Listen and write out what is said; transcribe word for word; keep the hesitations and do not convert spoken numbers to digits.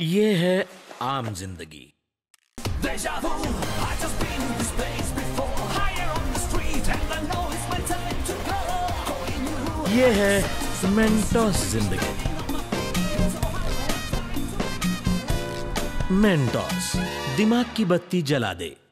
ये है आम जिंदगी। ये है मेंटोस जिंदगी। मेंटोस दिमाग की बत्ती जला दे।